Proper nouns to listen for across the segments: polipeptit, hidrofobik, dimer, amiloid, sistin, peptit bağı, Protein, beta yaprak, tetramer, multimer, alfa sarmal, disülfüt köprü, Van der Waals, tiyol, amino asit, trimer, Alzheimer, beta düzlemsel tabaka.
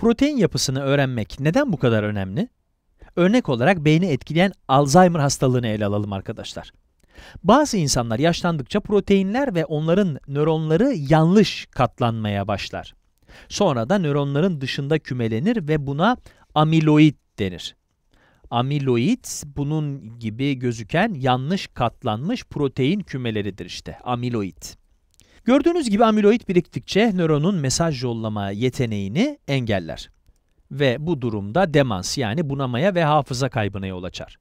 Protein yapısını öğrenmek neden bu kadar önemli? Örnek olarak beyni etkileyen Alzheimer hastalığını ele alalım arkadaşlar. Bazı insanlar yaşlandıkça proteinler ve onların nöronları yanlış katlanmaya başlar. Sonra da nöronların dışında kümelenir ve buna amiloid denir. Amiloid bunun gibi gözüken yanlış katlanmış protein kümeleridir işte. Amiloid. Gördüğünüz gibi amiloid biriktikçe nöronun mesaj yollama yeteneğini engeller. Ve bu durumda demans yani bunamaya ve hafıza kaybına yol açar.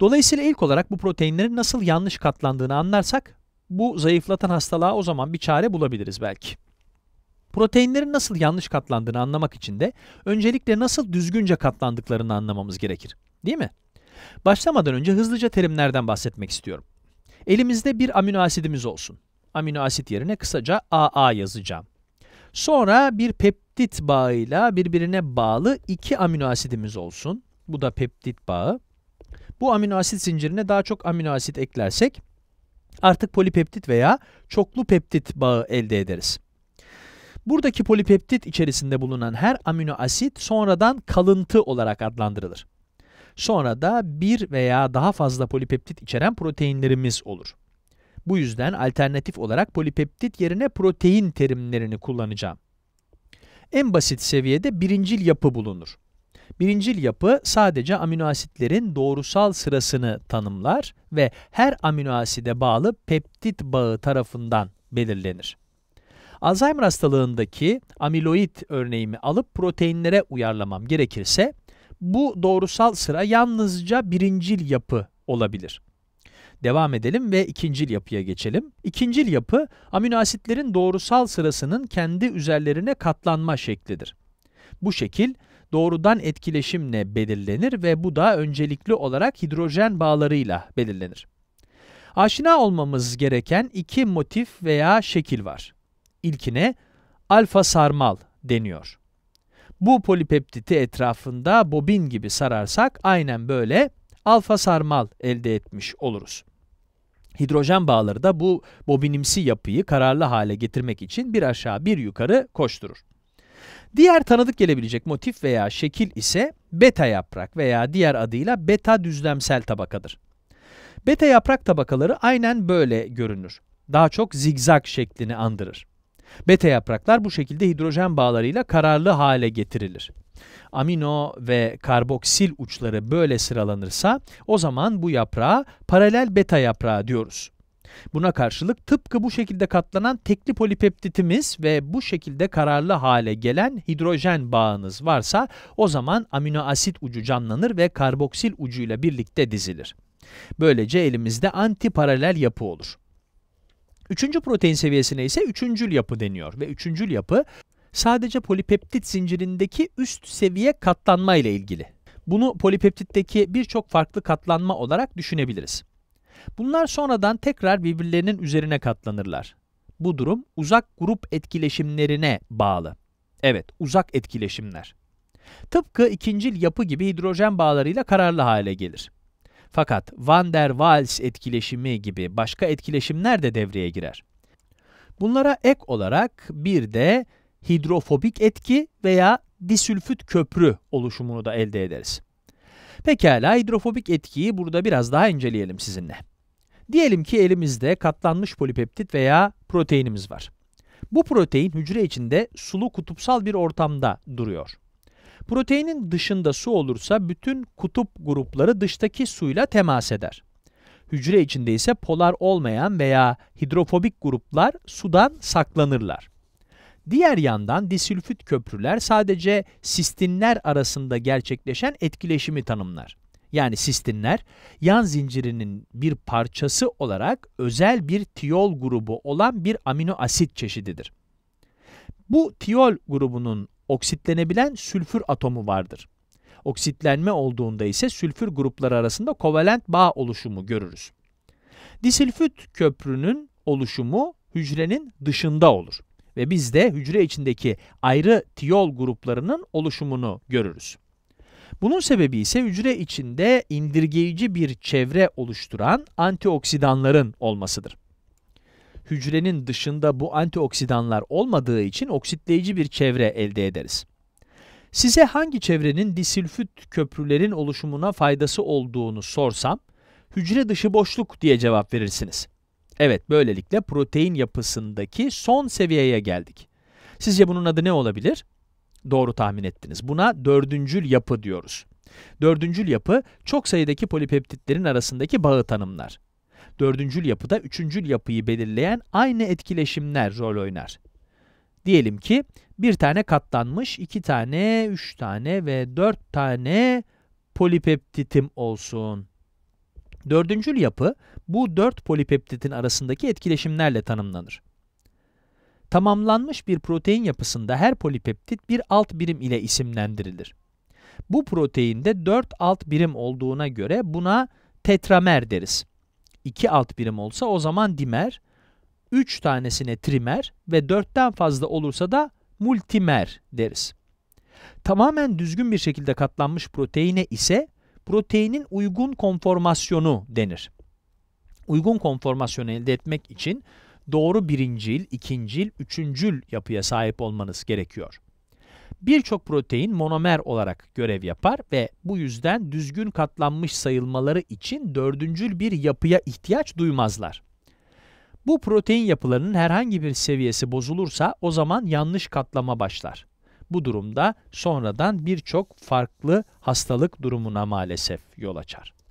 Dolayısıyla ilk olarak bu proteinlerin nasıl yanlış katlandığını anlarsak bu zayıflatan hastalığa o zaman bir çare bulabiliriz belki. Proteinlerin nasıl yanlış katlandığını anlamak için de öncelikle nasıl düzgünce katlandıklarını anlamamız gerekir. Değil mi? Başlamadan önce hızlıca terimlerden bahsetmek istiyorum. Elimizde bir amino asidimiz olsun. Amino asit yerine kısaca AA yazacağım. Sonra bir peptit bağıyla birbirine bağlı iki amino asidimiz olsun. Bu da peptit bağı. Bu amino asit zincirine daha çok amino asit eklersek artık polipeptit veya çoklu peptit bağı elde ederiz. Buradaki polipeptit içerisinde bulunan her amino asit sonradan kalıntı olarak adlandırılır. Sonra da bir veya daha fazla polipeptit içeren proteinlerimiz olur. Bu yüzden alternatif olarak polipeptit yerine protein terimlerini kullanacağım. En basit seviyede birincil yapı bulunur. Birincil yapı sadece amino asitlerin doğrusal sırasını tanımlar ve her amino aside bağlı peptit bağı tarafından belirlenir. Alzheimer hastalığındaki amiloid örneğimi alıp proteinlere uyarlamam gerekirse, bu doğrusal sıra yalnızca birincil yapı olabilir. Devam edelim ve ikincil yapıya geçelim. İkincil yapı, amino asitlerin doğrusal sırasının kendi üzerlerine katlanma şeklidir. Bu şekil, doğrudan etkileşimle belirlenir ve bu da öncelikli olarak hidrojen bağlarıyla belirlenir. Aşina olmamız gereken iki motif veya şekil var. İlkine alfa sarmal deniyor. Bu polipeptiti etrafında bobin gibi sararsak aynen böyle alfa sarmal elde etmiş oluruz. Hidrojen bağları da bu bobinimsi yapıyı kararlı hale getirmek için bir aşağı bir yukarı koşturur. Diğer tanıdık gelebilecek motif veya şekil ise beta yaprak veya diğer adıyla beta düzlemsel tabakadır. Beta yaprak tabakaları aynen böyle görünür. Daha çok zigzag şeklini andırır. Beta yapraklar bu şekilde hidrojen bağlarıyla kararlı hale getirilir. Amino ve karboksil uçları böyle sıralanırsa o zaman bu yaprağa paralel beta yaprağı diyoruz. Buna karşılık tıpkı bu şekilde katlanan tekli polipeptitimiz ve bu şekilde kararlı hale gelen hidrojen bağınız varsa o zaman amino asit ucu canlanır ve karboksil ucuyla birlikte dizilir. Böylece elimizde antiparalel yapı olur. Üçüncü protein seviyesine ise üçüncül yapı deniyor ve üçüncül yapı sadece polipeptit zincirindeki üst seviye katlanma ile ilgili. Bunu polipeptitteki birçok farklı katlanma olarak düşünebiliriz. Bunlar sonradan tekrar birbirlerinin üzerine katlanırlar. Bu durum uzak grup etkileşimlerine bağlı. Evet, uzak etkileşimler. Tıpkı ikincil yapı gibi hidrojen bağlarıyla kararlı hale gelir. Fakat Van der Waals etkileşimi gibi başka etkileşimler de devreye girer. Bunlara ek olarak bir de hidrofobik etki veya disülfüt köprü oluşumunu da elde ederiz. Pekala, hidrofobik etkiyi burada biraz daha inceleyelim sizinle. Diyelim ki elimizde katlanmış polipeptit veya proteinimiz var. Bu protein hücre içinde sulu kutupsal bir ortamda duruyor. Proteinin dışında su olursa bütün kutup grupları dıştaki suyla temas eder. Hücre içinde ise polar olmayan veya hidrofobik gruplar sudan saklanırlar. Diğer yandan disülfüt köprüler sadece sistinler arasında gerçekleşen etkileşimi tanımlar. Yani sistinler yan zincirinin bir parçası olarak özel bir tiyol grubu olan bir amino asit çeşididir. Bu tiyol grubunun oksitlenebilen sülfür atomu vardır. Oksitlenme olduğunda ise sülfür grupları arasında kovalent bağ oluşumu görürüz. Disülfüt köprünün oluşumu hücrenin dışında olur ve biz de hücre içindeki ayrı tiyol gruplarının oluşumunu görürüz. Bunun sebebi ise hücre içinde indirgeyici bir çevre oluşturan antioksidanların olmasıdır. Hücrenin dışında bu antioksidanlar olmadığı için oksitleyici bir çevre elde ederiz. Size hangi çevrenin disülfüt köprülerin oluşumuna faydası olduğunu sorsam, hücre dışı boşluk diye cevap verirsiniz. Evet, böylelikle protein yapısındaki son seviyeye geldik. Sizce bunun adı ne olabilir? Doğru tahmin ettiniz. Buna dördüncül yapı diyoruz. Dördüncül yapı, çok sayıdaki polipeptitlerin arasındaki bağı tanımlar. Dördüncül yapıda üçüncül yapıyı belirleyen aynı etkileşimler rol oynar. Diyelim ki bir tane katlanmış, 2 tane, 3 tane ve 4 tane polipeptitim olsun. Dördüncül yapı, bu 4 polipeptitin arasındaki etkileşimlerle tanımlanır. Tamamlanmış bir protein yapısında her polipeptit bir alt birim ile isimlendirilir. Bu proteinde 4 alt birim olduğuna göre buna tetramer deriz. 2 alt birim olsa o zaman dimer, 3 tanesine trimer ve 4'ten fazla olursa da multimer deriz. Tamamen düzgün bir şekilde katlanmış proteine ise proteinin uygun konformasyonu denir. Uygun konformasyonu elde etmek için doğru birincil, ikincil, üçüncül yapıya sahip olmanız gerekiyor. Birçok protein monomer olarak görev yapar ve bu yüzden düzgün katlanmış sayılmaları için dördüncül bir yapıya ihtiyaç duymazlar. Bu protein yapılarının herhangi bir seviyesi bozulursa o zaman yanlış katlama başlar. Bu durumda sonradan birçok farklı hastalık durumuna maalesef yol açar.